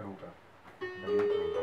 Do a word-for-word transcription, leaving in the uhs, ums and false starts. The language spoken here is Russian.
kruga. Damy kruga.